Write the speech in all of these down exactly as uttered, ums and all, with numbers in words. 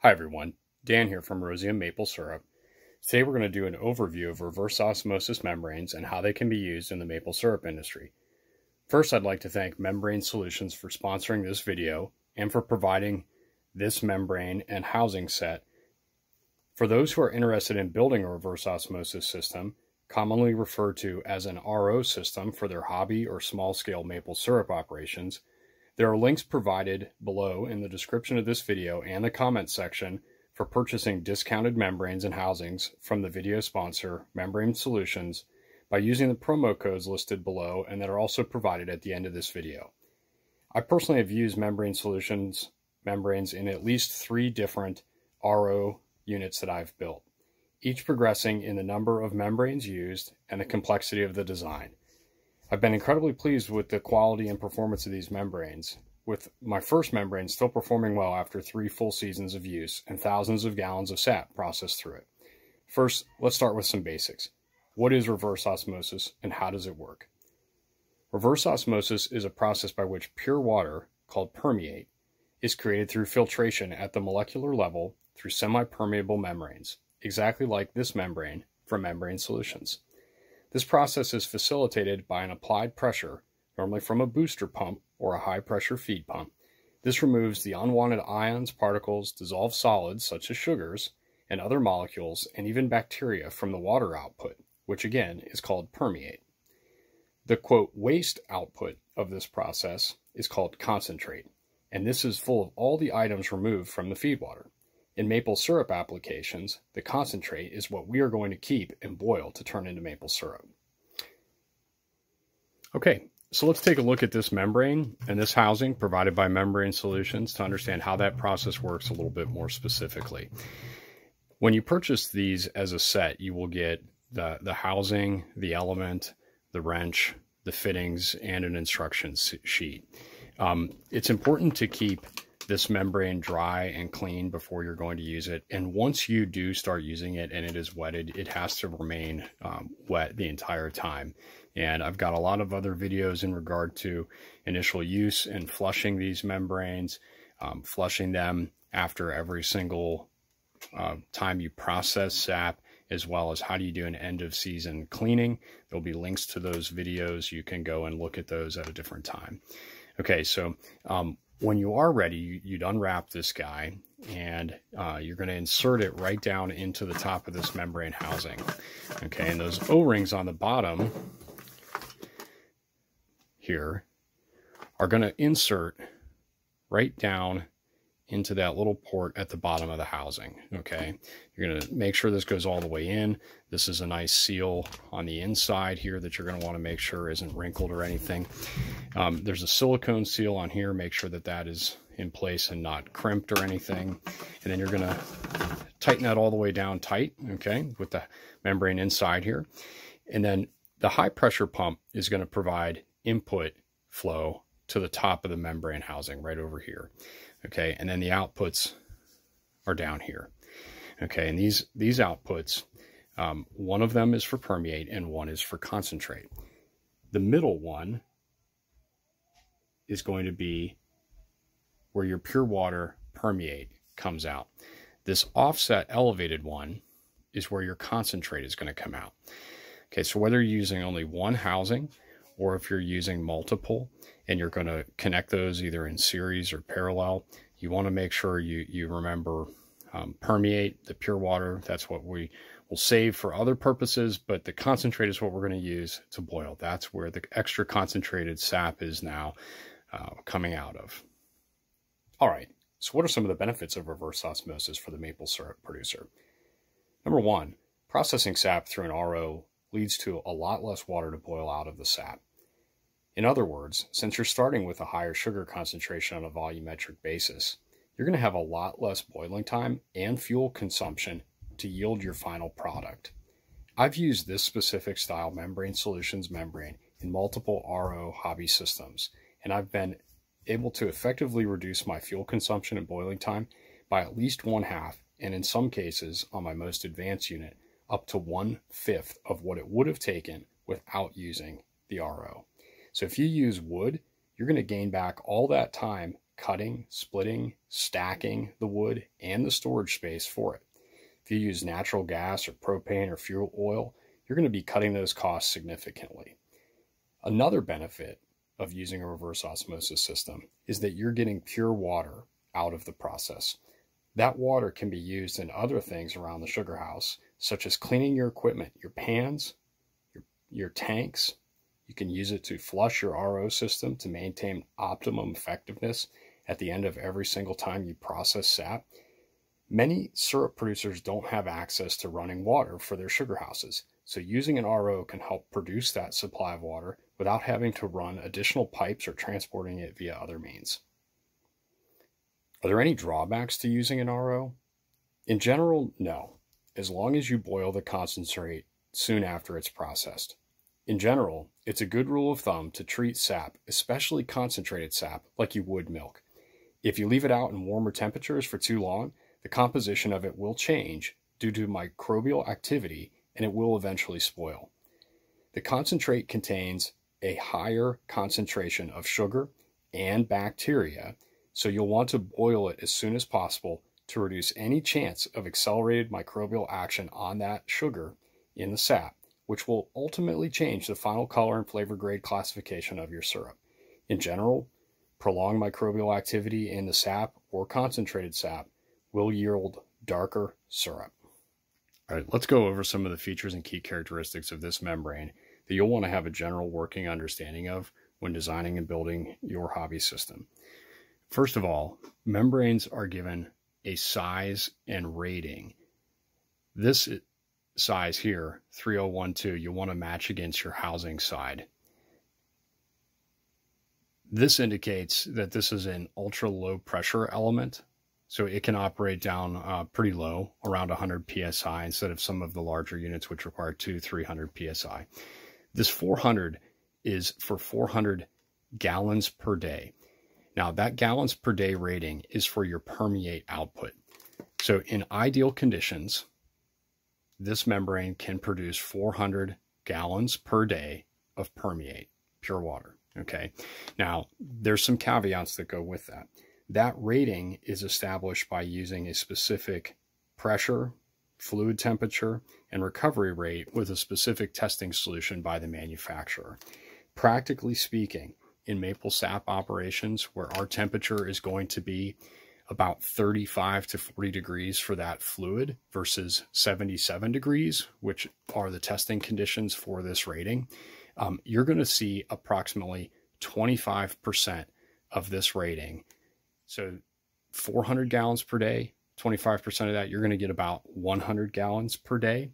Hi everyone, Dan here from Roseum Maple Syrup. Today we're going to do an overview of reverse osmosis membranes and how they can be used in the maple syrup industry. First, I'd like to thank Membrane Solutions for sponsoring this video and for providing this membrane and housing set. For those who are interested in building a reverse osmosis system, commonly referred to as an R O system for their hobby or small-scale maple syrup operations, there are links provided below in the description of this video and the comments section for purchasing discounted membranes and housings from the video sponsor, Membrane Solutions, by using the promo codes listed below and that are also provided at the end of this video. I personally have used Membrane Solutions membranes in at least three different R O units that I've built, each progressing in the number of membranes used and the complexity of the design. I've been incredibly pleased with the quality and performance of these membranes, with my first membrane still performing well after three full seasons of use and thousands of gallons of sap processed through it. First, let's start with some basics. What is reverse osmosis and how does it work? Reverse osmosis is a process by which pure water, called permeate, is created through filtration at the molecular level through semi-permeable membranes, exactly like this membrane from Membrane Solutions. This process is facilitated by an applied pressure, normally from a booster pump or a high-pressure feed pump. This removes the unwanted ions, particles, dissolved solids such as sugars and other molecules, and even bacteria from the water output, which again is called permeate. The quote waste output of this process is called concentrate, and this is full of all the items removed from the feed water. In maple syrup applications, the concentrate is what we are going to keep and boil to turn into maple syrup. Okay, so let's take a look at this membrane and this housing provided by Membrane Solutions to understand how that process works a little bit more specifically. When you purchase these as a set, you will get the, the housing, the element, the wrench, the fittings, and an instruction sheet. Um, it's important to keep this membrane dry and clean before you're going to use it. And once you do start using it and it is wetted, it has to remain um, wet the entire time. And I've got a lot of other videos in regard to initial use and flushing these membranes, um, flushing them after every single uh, time you process sap, as well as how do you do an end of season cleaning. There'll be links to those videos. You can go and look at those at a different time. Okay, so um, when you are ready, you'd unwrap this guy and uh, you're going to insert it right down into the top of this membrane housing. Okay, and those O-rings on the bottom here are going to insert right down into that little port at the bottom of the housing. Okay, you're going to make sure this goes all the way in. This is a nice seal on the inside here that you're going to want to make sure isn't wrinkled or anything. Um, there's a silicone seal on here. Make sure that that is in place and not crimped or anything. And then you're going to tighten that all the way down tight, okay, with the membrane inside here. And then the high pressure pump is going to provide input flow to the top of the membrane housing right over here. Okay, and then the outputs are down here. Okay, and these, these outputs, um, one of them is for permeate and one is for concentrate. The middle one is going to be where your pure water permeate comes out. This offset elevated one is where your concentrate is going to come out. Okay, so whether you're using only one housing or if you're using multiple and you're going to connect those either in series or parallel, you want to make sure you, you remember um, permeate, the pure water. That's what we will save for other purposes, but the concentrate is what we're going to use to boil. That's where the extra concentrated sap is now uh, coming out of. All right, so what are some of the benefits of reverse osmosis for the maple syrup producer? Number one, processing sap through an R O leads to a lot less water to boil out of the sap. In other words, since you're starting with a higher sugar concentration on a volumetric basis, you're going to have a lot less boiling time and fuel consumption to yield your final product. I've used this specific style Membrane Solutions membrane in multiple R O hobby systems, and I've been able to effectively reduce my fuel consumption and boiling time by at least one half, and in some cases on my most advanced unit, up to one fifth of what it would have taken without using the R O. So if you use wood, you're going to gain back all that time cutting, splitting, stacking the wood, and the storage space for it. If you use natural gas or propane or fuel oil, you're going to be cutting those costs significantly. Another benefit of using a reverse osmosis system is that you're getting pure water out of the process. That water can be used in other things around the sugar house, such as cleaning your equipment, your pans, your, your tanks. You can use it to flush your R O system to maintain optimum effectiveness at the end of every single time you process sap. Many syrup producers don't have access to running water for their sugar houses, so using an R O can help produce that supply of water without having to run additional pipes or transporting it via other means. Are there any drawbacks to using an R O? In general, no, as long as you boil the concentrate soon after it's processed. In general, it's a good rule of thumb to treat sap, especially concentrated sap, like you would milk. If you leave it out in warmer temperatures for too long, the composition of it will change due to microbial activity and it will eventually spoil. The concentrate contains a higher concentration of sugar and bacteria, so you'll want to boil it as soon as possible to reduce any chance of accelerated microbial action on that sugar in the sap, which will ultimately change the final color and flavor grade classification of your syrup. In general, prolonged microbial activity in the sap or concentrated sap will yield darker syrup. All right, let's go over some of the features and key characteristics of this membrane that you'll want to have a general working understanding of when designing and building your hobby system. First of all, membranes are given a size and rating. This size here, three oh one two, you want to match against your housing side. This indicates that this is an ultra low pressure element, so it can operate down uh, pretty low, around one hundred P S I, instead of some of the larger units which require two hundred, three hundred P S I. This four hundred is for four hundred gallons per day. Now that gallons per day rating is for your permeate output. So in ideal conditions, this membrane can produce four hundred gallons per day of permeate, pure water, okay? Now, there's some caveats that go with that. That rating is established by using a specific pressure, fluid temperature, and recovery rate with a specific testing solution by the manufacturer. Practically speaking, in maple sap operations, where our temperature is going to be about thirty-five to forty degrees for that fluid versus seventy-seven degrees, which are the testing conditions for this rating, um, you're going to see approximately twenty-five percent of this rating. So four hundred gallons per day, twenty-five percent of that, you're going to get about one hundred gallons per day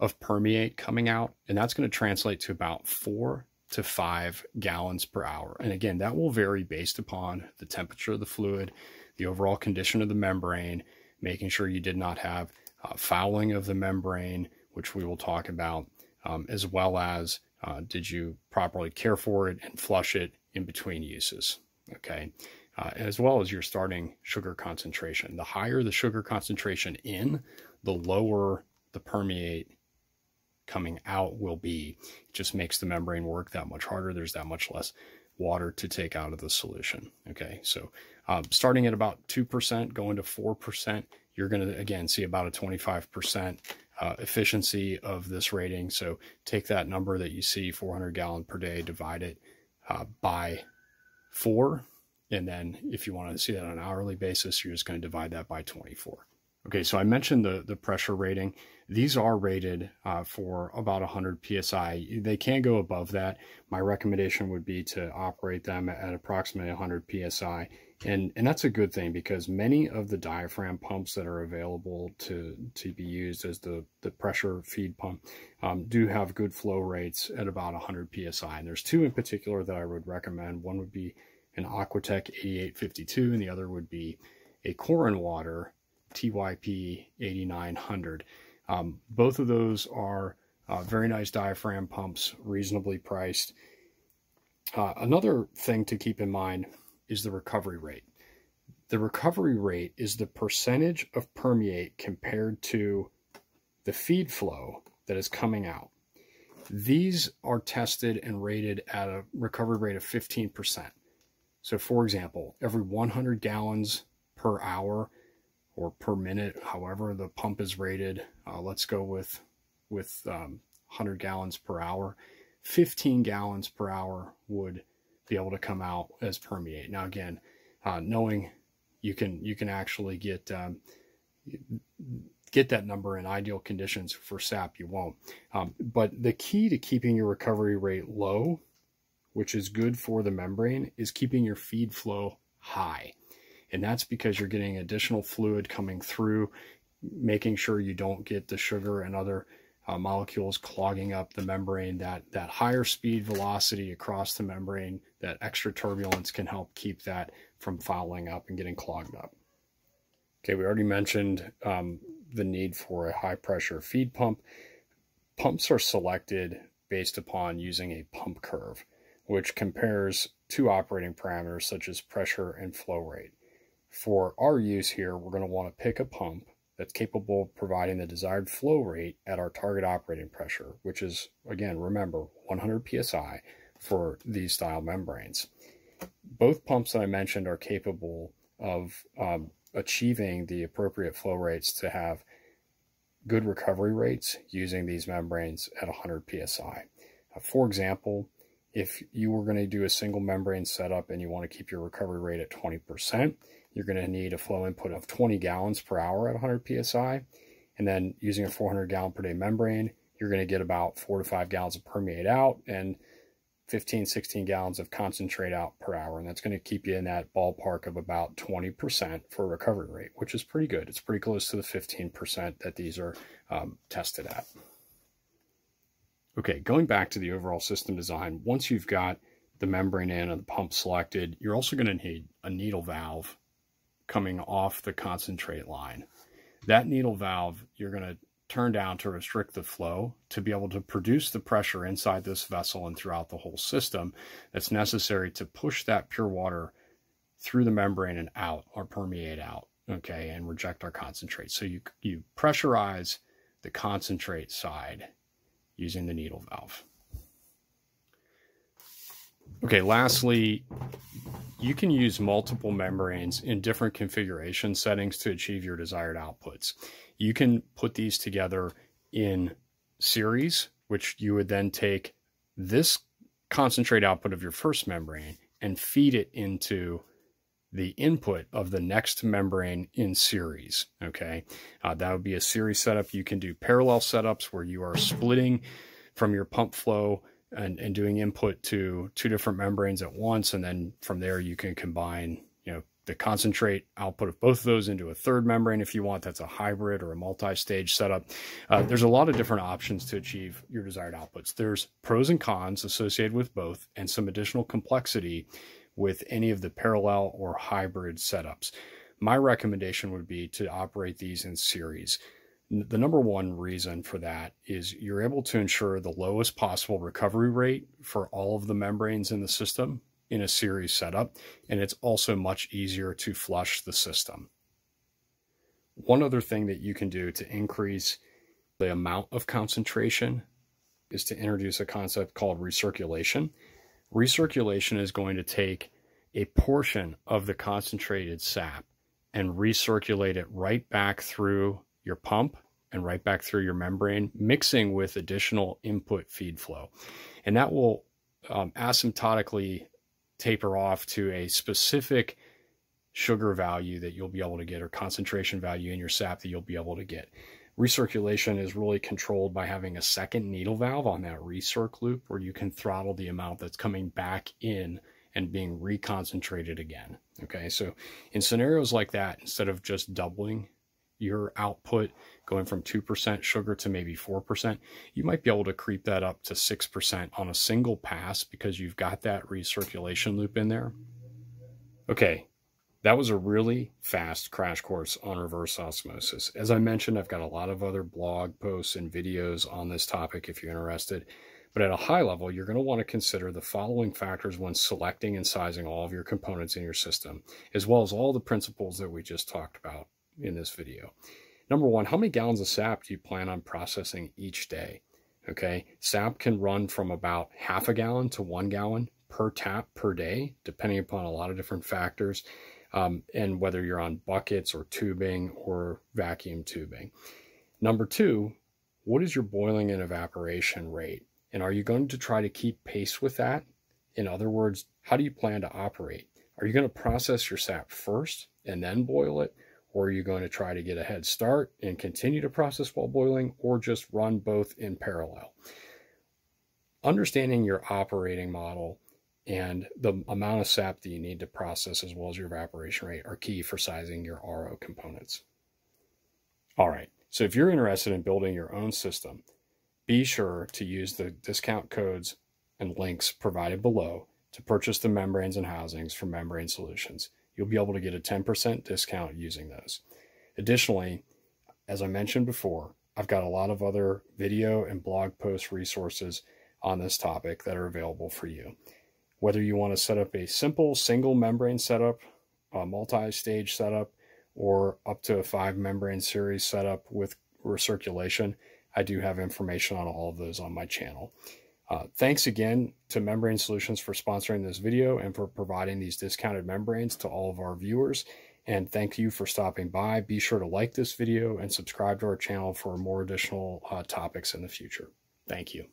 of permeate coming out, and that's going to translate to about four to five gallons per hour. And again, that will vary based upon the temperature of the fluid, the overall condition of the membrane, making sure you did not have uh, fouling of the membrane, which we will talk about, um, as well as uh, did you properly care for it and flush it in between uses, okay? Uh, as well as your starting sugar concentration. The higher the sugar concentration in, the lower the permeate coming out will be. It just makes the membrane work that much harder. There's that much less water to take out of the solution. Okay, so um, starting at about two percent, going to four percent, you're gonna, again, see about a twenty-five percent uh, efficiency of this rating. So take that number that you see, four hundred gallon per day, divide it uh, by four. And then if you wanna see that on an hourly basis, you're just gonna divide that by twenty-four. Okay, so I mentioned the, the pressure rating. These are rated uh, for about one hundred P S I. They can go above that. My recommendation would be to operate them at approximately one hundred P S I. And, and that's a good thing because many of the diaphragm pumps that are available to, to be used as the, the pressure feed pump um, do have good flow rates at about one hundred P S I. And there's two in particular that I would recommend. One would be an Aquatech eighty-eight fifty-two, and the other would be a Coronwater T Y P eighty-nine hundred. Um, both of those are uh, very nice diaphragm pumps, reasonably priced. Uh, another thing to keep in mind is the recovery rate. The recovery rate is the percentage of permeate compared to the feed flow that is coming out. These are tested and rated at a recovery rate of fifteen percent. So for example, every one hundred gallons per hour or per minute, however the pump is rated, uh, let's go with, with um, one hundred gallons per hour, fifteen gallons per hour would be able to come out as permeate. Now again, uh, knowing you can, you can actually get, um, get that number in ideal conditions. For sap, you won't. Um, but the key to keeping your recovery rate low, which is good for the membrane, is keeping your feed flow high. And that's because you're getting additional fluid coming through, making sure you don't get the sugar and other uh, molecules clogging up the membrane. That, that higher speed velocity across the membrane, that extra turbulence can help keep that from fouling up and getting clogged up. Okay, we already mentioned um, the need for a high pressure feed pump. Pumps are selected based upon using a pump curve, which compares two operating parameters such as pressure and flow rate. For our use here, we're going to want to pick a pump that's capable of providing the desired flow rate at our target operating pressure, which is, again, remember, one hundred P S I for these style membranes. Both pumps that I mentioned are capable of um, achieving the appropriate flow rates to have good recovery rates using these membranes at one hundred P S I. Uh, for example, if you were going to do a single membrane setup and you want to keep your recovery rate at twenty percent, you're going to need a flow input of twenty gallons per hour at one hundred P S I. And then using a four hundred gallon per day membrane, you're going to get about four to five gallons of permeate out and fifteen, sixteen gallons of concentrate out per hour. And that's going to keep you in that ballpark of about twenty percent for recovery rate, which is pretty good. It's pretty close to the fifteen percent that these are um, tested at. Okay, going back to the overall system design, once you've got the membrane in and the pump selected, you're also going to need a needle valve coming off the concentrate line. That needle valve, you're going to turn down to restrict the flow to be able to produce the pressure inside this vessel and throughout the whole system that's necessary to push that pure water through the membrane and out, or permeate out, okay, and reject our concentrate. So you, you pressurize the concentrate side using the needle valve. Okay, lastly, you can use multiple membranes in different configuration settings to achieve your desired outputs. You can put these together in series, which you would then take this concentrate output of your first membrane and feed it into the input of the next membrane in series, okay? Uh, that would be a series setup. You can do parallel setups where you are splitting from your pump flow and, and doing input to two different membranes at once. And then from there, you can combine, you know, the concentrate output of both of those into a third membrane if you want. That's a hybrid or a multi-stage setup. Uh, there's a lot of different options to achieve your desired outputs. There's pros and cons associated with both and some additional complexity with any of the parallel or hybrid setups. My recommendation would be to operate these in series. The number one reason for that is you're able to ensure the lowest possible recovery rate for all of the membranes in the system in a series setup, and it's also much easier to flush the system. One other thing that you can do to increase the amount of concentration is to introduce a concept called recirculation. Recirculation is going to take a portion of the concentrated sap and recirculate it right back through your pump and right back through your membrane, mixing with additional input feed flow. And that will um, asymptotically taper off to a specific sugar value that you'll be able to get, or concentration value in your sap that you'll be able to get. Recirculation is really controlled by having a second needle valve on that recirc loop where you can throttle the amount that's coming back in and being reconcentrated again. Okay, so in scenarios like that, instead of just doubling your output, going from two percent sugar to maybe four percent, you might be able to creep that up to six percent on a single pass because you've got that recirculation loop in there. Okay. That was a really fast crash course on reverse osmosis. As I mentioned, I've got a lot of other blog posts and videos on this topic if you're interested. But at a high level, you're going to want to consider the following factors when selecting and sizing all of your components in your system, as well as all the principles that we just talked about in this video. Number one, how many gallons of sap do you plan on processing each day? Okay, sap can run from about half a gallon to one gallon per tap per day, depending upon a lot of different factors, um, and whether you're on buckets or tubing or vacuum tubing. Number two, what is your boiling and evaporation rate? And are you going to try to keep pace with that? In other words, how do you plan to operate? Are you going to process your sap first and then boil it? Or are you going to try to get a head start and continue to process while boiling, or just run both in parallel? Understanding your operating model and the amount of sap that you need to process, as well as your evaporation rate, are key for sizing your R O components. All right, so if you're interested in building your own system, be sure to use the discount codes and links provided below to purchase the membranes and housings from Membrane Solutions. You'll be able to get a ten percent discount using those. Additionally, as I mentioned before, I've got a lot of other video and blog post resources on this topic that are available for you. Whether you want to set up a simple single membrane setup, a multi-stage setup, or up to a five membrane series setup with recirculation, I do have information on all of those on my channel. Uh, thanks again to Membrane Solutions for sponsoring this video and for providing these discounted membranes to all of our viewers. And thank you for stopping by. Be sure to like this video and subscribe to our channel for more additional uh, topics in the future. Thank you.